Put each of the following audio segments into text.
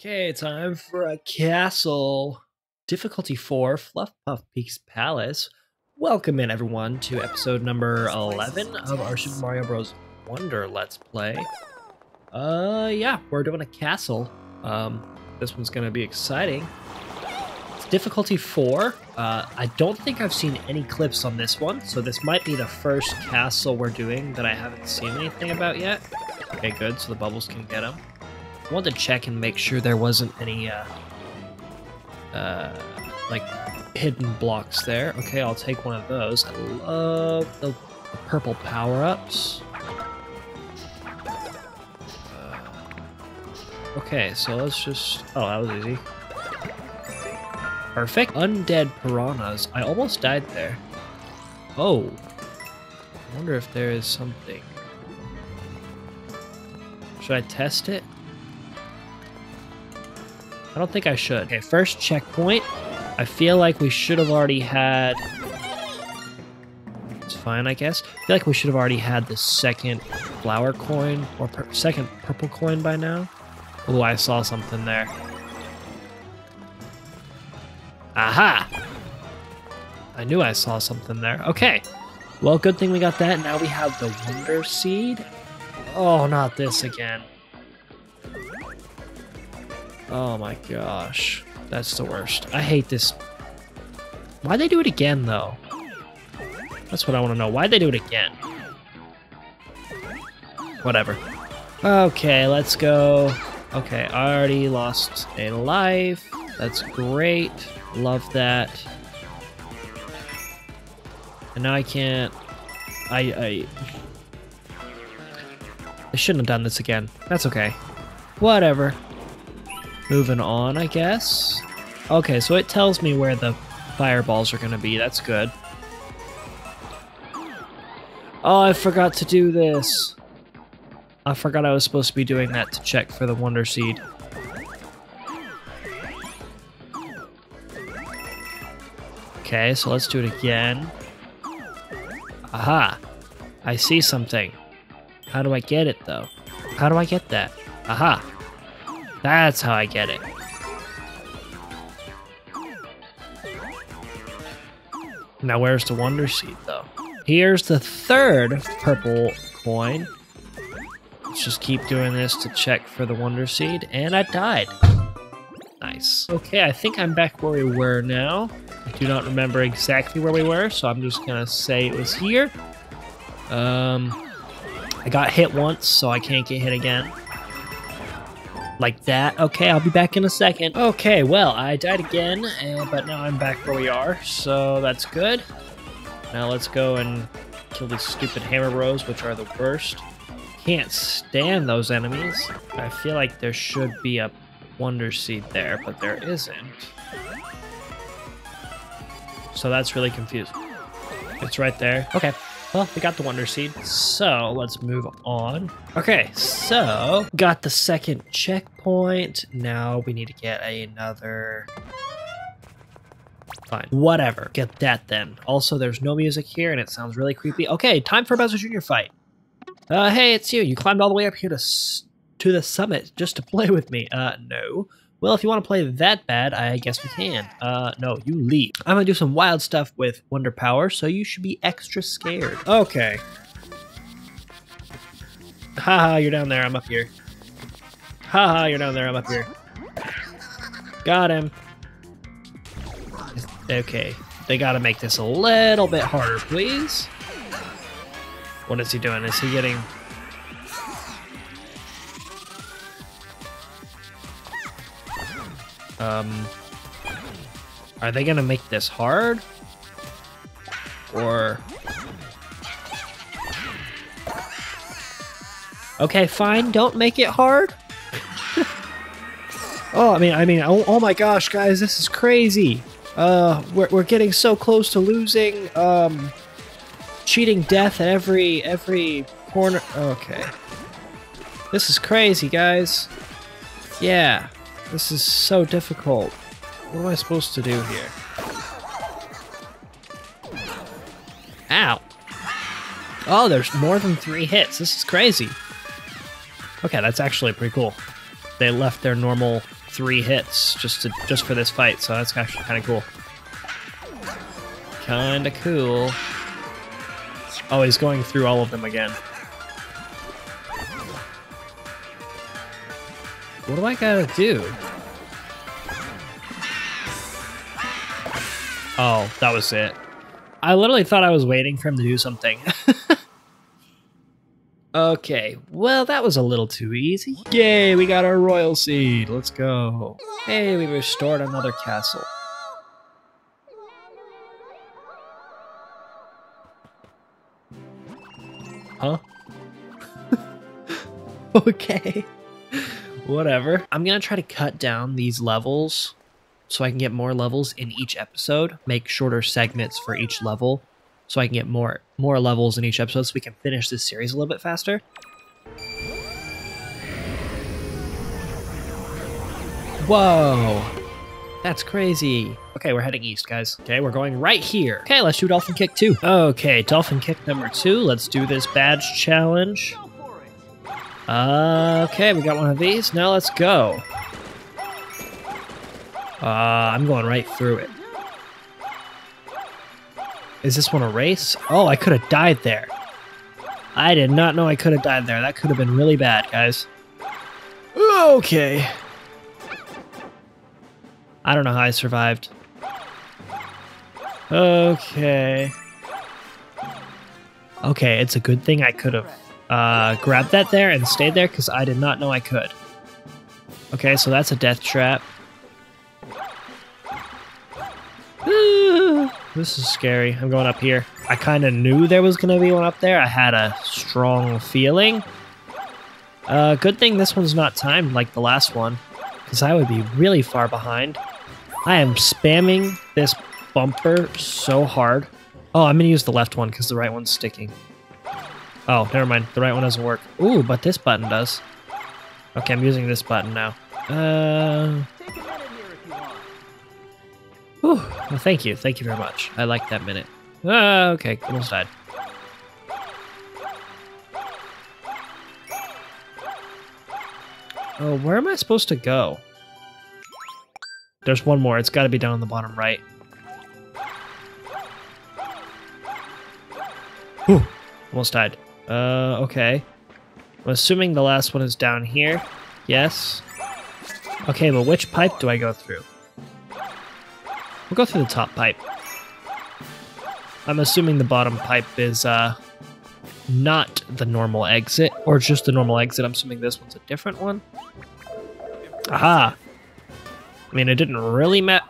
Okay, time for a castle. Difficulty 4, Fluff Puff Peaks Palace. Welcome in, everyone, to episode number 11 of our Super Mario Bros. Wonder Let's Play. Yeah, we're doing a castle. This one's gonna be exciting. It's difficulty 4. I don't think I've seen any clips on this one, so this might be the first castle we're doing that I haven't seen anything about yet. Okay, good, so the bubbles can get them. I wanted to check and make sure there wasn't any, like, hidden blocks there. Okay, I'll take one of those. I love the purple power-ups. Okay, so let's just... Oh, that was easy. Perfect. Undead piranhas. I almost died there. Oh. I wonder if there is something. Should I test it? I don't think I should. Okay, first checkpoint. I feel like we should have already had... It's fine, I guess. I feel like we should have already had the second flower coin, or second purple coin by now. Oh, I saw something there. Aha! I knew I saw something there. Okay. Well, good thing we got that. Now we have the Wonder Seed. Oh, not this again. Oh my gosh, that's the worst. I hate this. Why'd they do it again, though? That's what I want to know. Why'd they do it again? Whatever. Okay, let's go. Okay, I already lost a life. That's great. Love that. And now I can't... I shouldn't have done this again. That's okay. Whatever. Moving on, I guess. Okay, so it tells me where the fireballs are gonna be. That's good. Oh, I forgot to do this. I forgot I was supposed to be doing that to check for the Wonder Seed. Okay, so let's do it again. Aha! I see something. How do I get it, though? How do I get that? Aha! That's how I get it. Now where's the Wonder Seed, though? Here's the third purple coin. Let's just keep doing this to check for the Wonder Seed, and I died. Nice. Okay, I think I'm back where we were now. I do not remember exactly where we were, so I'm just gonna say it was here. I got hit once, so I can't get hit again. Like that. Okay, I'll be back in a second. Okay, well, I died again, but now I'm back where we are, so that's good. Now let's go and kill these stupid hammer bros, which are the worst. Can't stand those enemies. I feel like there should be a Wonder Seed there, but there isn't. So that's really confusing. It's right there. Okay. Well, we got the Wonder Seed, so let's move on. Okay, so got the second checkpoint. Now we need to get another... Fine, whatever. Get that then. Also, there's no music here, and it sounds really creepy. Okay, time for a Bowser Jr. fight. Hey, it's you. You climbed all the way up here to the summit just to play with me. No. Well, if you want to play that bad, I guess we can. No, you leave. I'm gonna do some wild stuff with Wonder Power, so you should be extra scared. Okay. Haha, you're down there, I'm up here. Haha, you're down there, I'm up here. Got him. Okay, they gotta make this a little bit harder, please. What is he doing? Is he getting... Are they gonna make this hard? Or... Okay, fine, don't make it hard? Oh, I mean, oh my gosh, guys, this is crazy! We're getting so close to losing, cheating death at every corner. Okay. This is crazy, guys. Yeah. This is so difficult. What am I supposed to do here? Ow! Oh, there's more than 3 hits. This is crazy. Okay, that's actually pretty cool. They left their normal 3 hits just for this fight, so that's actually kind of cool. Oh, he's going through all of them again. What do I gotta do? Oh, that was it. I literally thought I was waiting for him to do something. Okay, well, that was a little too easy. Yay, we got our royal seed. Let's go. Hey, we restored another castle. Huh? Okay. Whatever. I'm gonna try to cut down these levels so I can get more levels in each episode. Make shorter segments for each level so I can get more levels in each episode so we can finish this series a little bit faster. Whoa! That's crazy. Okay, we're heading east, guys. Okay, we're going right here. Okay, let's do Dolphin Kick 2. Okay, Dolphin Kick number 2. Let's do this badge challenge. Okay, we got one of these. Now let's go. I'm going right through it. Is this one a race? Oh, I could have died there. I did not know I could have died there. That could have been really bad, guys. Okay. I don't know how I survived. Okay. Okay, it's a good thing I could have grabbed that there and stayed there because I did not know I could. Okay, so that's a death trap. This is scary. I'm going up here. I kind of knew there was going to be one up there. I had a strong feeling. Good thing this one's not timed like the last one, because I would be really far behind. I am spamming this bumper so hard. Oh, I'm going to use the left one because the right one's sticking. Oh, never mind. The right one doesn't work. Ooh, but this button does. Okay, I'm using this button now. Whew. Well, thank you. Thank you very much. I like that minute. Okay, almost died. Oh, where am I supposed to go? There's one more. It's got to be down on the bottom right. Whew. Almost died. Okay. I'm assuming the last one is down here. Yes. Okay, but which pipe do I go through? We'll go through the top pipe. I'm assuming the bottom pipe is not the normal exit, or just the normal exit. I'm assuming this one's a different one. Aha! I mean, it didn't really matter.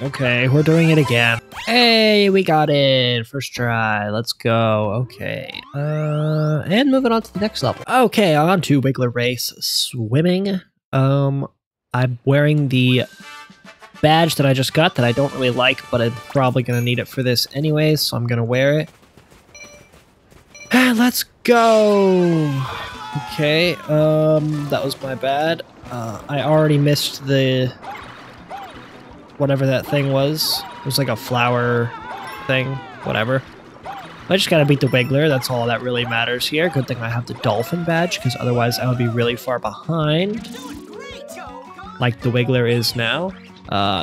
Okay, we're doing it again. Hey, we got it! First try. Let's go. Okay. And moving on to the next level. Okay, on to regular race swimming. I'm wearing the badge that I just got that I don't really like, but I'm probably gonna need it for this anyways, so I'm gonna wear it. Let's go! Okay, that was my bad. I already missed the... whatever that thing was. It was like a flower thing, whatever. I just gotta beat the Wiggler, that's all that really matters here. Good thing I have the Dolphin badge, because otherwise I would be really far behind. Like the Wiggler is now.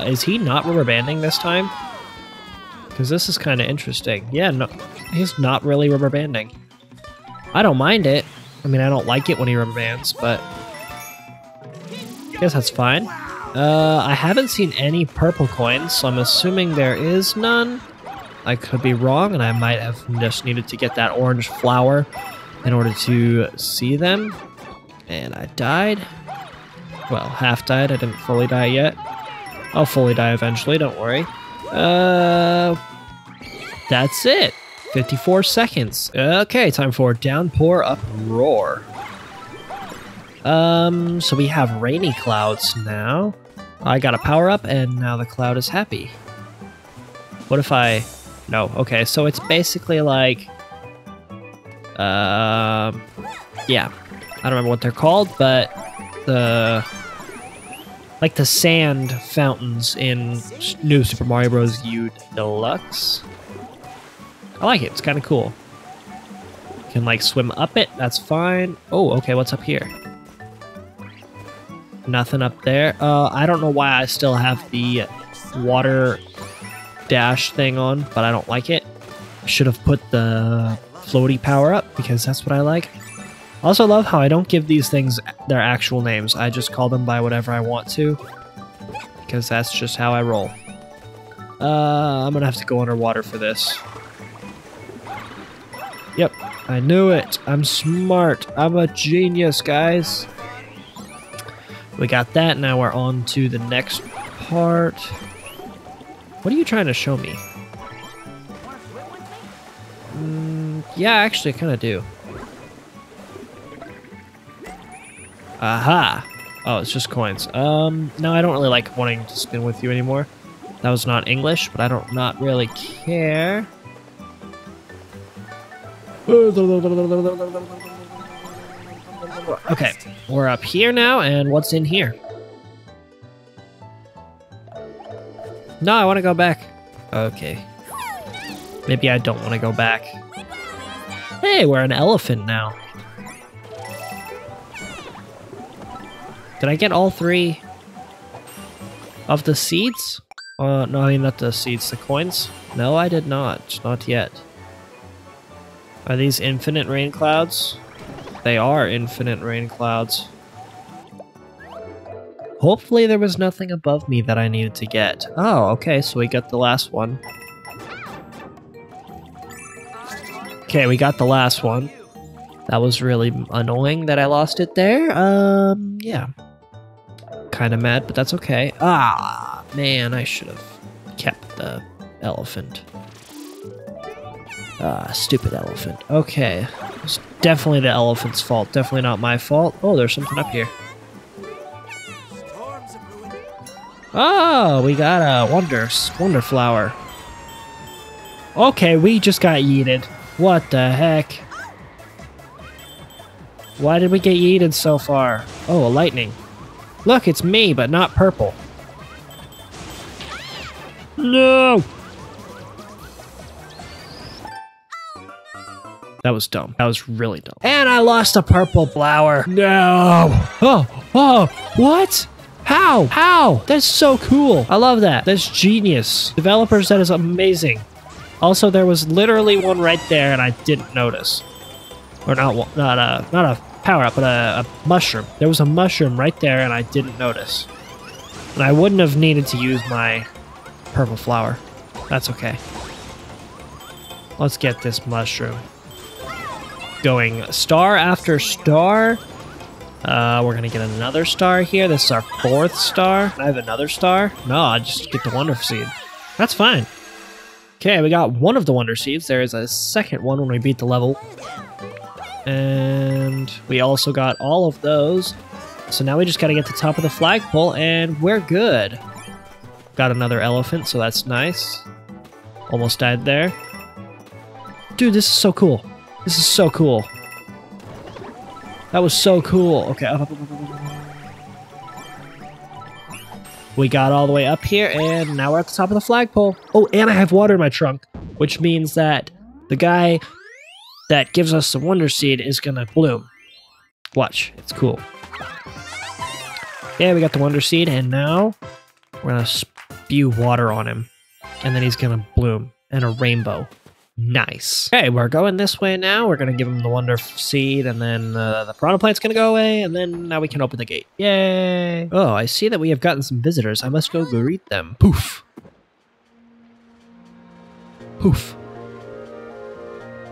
Is he not rubber banding this time? Because this is kind of interesting. Yeah, no, he's not really rubber banding. I don't mind it. I mean, I don't like it when he rubber bands, but I guess that's fine. I haven't seen any purple coins, so I'm assuming there is none. I could be wrong, and I might have just needed to get that orange flower in order to see them. And I died. Well, half died. I didn't fully die yet. I'll fully die eventually, don't worry. That's it. 54 seconds. Okay, time for Downpour Uproar. So we have rainy clouds now. I got a power up and now the cloud is happy. What if I... no, okay, so it's basically like... yeah, I don't remember what they're called, but the... like the sand fountains in New Super Mario Bros. U Deluxe. I like it, it's kind of cool. can like swim up it, that's fine. Oh, okay, what's up here? Nothing up there. I don't know why I still have the water dash thing on, but I don't like it. I should have put the floaty power up because that's what I like. Also love how I don't give these things their actual names. I just call them by whatever I want to because that's just how I roll. I'm gonna have to go underwater for this. Yep, I knew it. I'm smart. I'm a genius, guys. We got that. Now we're on to the next part. What are you trying to show me? Yeah, actually, I kind of do. Aha! Oh, it's just coins. No, I don't really like wanting to spin with you anymore. That was not English, but I don't not really care. Okay, we're up here now, and what's in here? No, I want to go back. Okay. Maybe I don't want to go back. Hey, we're an elephant now. Did I get all three of the seeds? No, I mean not the seeds, the coins. No, I did not. Not yet. Are these infinite rain clouds? They are infinite rain clouds. Hopefully there was nothing above me that I needed to get. Oh, okay, so we got the last one. Okay, we got the last one. That was really annoying that I lost it there. Yeah. Kind of mad, but that's okay. Ah, man, I should have kept the elephant. Ah, stupid elephant. Okay. It's definitely the elephant's fault. Definitely not my fault. Oh, there's something up here. Oh, we got a wonder flower. Okay, we just got yeeted. What the heck? Why did we get yeeted so far? Oh, a lightning. Look, it's me, but not purple. No! That was dumb. That was really dumb. And I lost a purple flower. No. Oh, oh, what? How? How? That's so cool. I love that. That's genius. Developers, that is amazing. Also, there was literally one right there and I didn't notice. Or not a power-up, but a mushroom. There was a mushroom right there and I didn't notice. And I wouldn't have needed to use my purple flower. That's okay. Let's get this mushroom. Going star after star. We're gonna get another star here. This is our fourth star. Can I have another star? No, I just get the wonder seed. That's fine. Okay, we got one of the wonder seeds. There is a second one when we beat the level. And we also got all of those. So now we just gotta get to the top of the flagpole and we're good. Got another elephant, so that's nice. Almost died there. Dude, this is so cool. This is so cool. That was so cool. Okay. We got all the way up here, and now we're at the top of the flagpole. Oh, and I have water in my trunk, which means that the guy that gives us the Wonder Seed is gonna bloom. Watch. It's cool. Yeah, we got the Wonder Seed, and now we're gonna spew water on him. And then he's gonna bloom in a rainbow. Nice. Okay, we're going this way now. We're gonna give him the wonder seed, and then the piranha plant's gonna go away, and then now we can open the gate. Yay! Oh, I see that we have gotten some visitors. I must go greet them. Poof. Poof.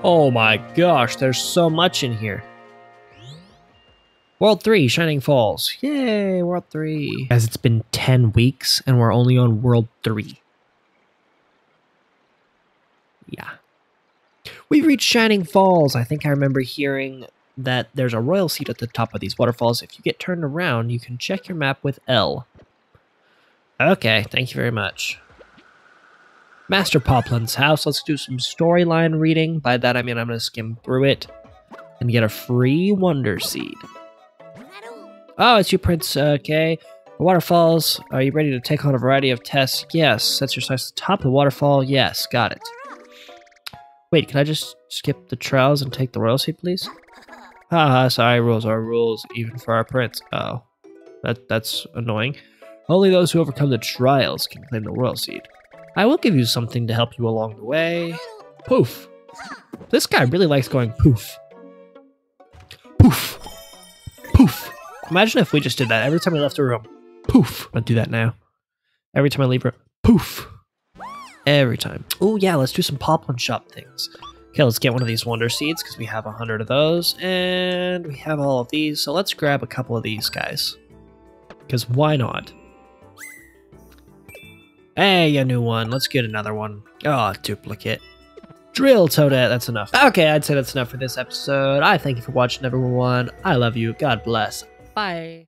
Oh my gosh, there's so much in here. World 3, Shining Falls. Yay, World 3. As it's been 10 weeks, and we're only on World 3. Yeah. We've reached Shining Falls. I think I remember hearing that there's a royal seat at the top of these waterfalls. If you get turned around, you can check your map with L. Okay, thank you very much. Master Poplin's house. Let's do some storyline reading. By that I mean I'm going to skim through it and get a free Wonder Seed. Oh, it's you, Prince. Okay. The waterfalls. Are you ready to take on a variety of tests? Yes. That's your size at the top of the waterfall. Yes, got it. Wait, can I just skip the trials and take the royalty, please? Haha, sorry, rules are rules, even for our prince. Oh, that's annoying. Only those who overcome the trials can claim the royal seed. I will give you something to help you along the way. Poof. This guy really likes going poof. Poof. Poof. Imagine if we just did that every time we left a room. Poof. I'll do that now. Every time I leave a room. Poof. Every time. Oh yeah, let's do some pop-up shop things. Okay, let's get one of these wonder seeds because we have 100 of those. And we have all of these. So let's grab a couple of these guys. Because why not? Hey, a new one. Let's get another one. Oh, duplicate. Drill Toadette, that's enough. Okay, I'd say that's enough for this episode. I thank you for watching, everyone. I love you. God bless. Bye.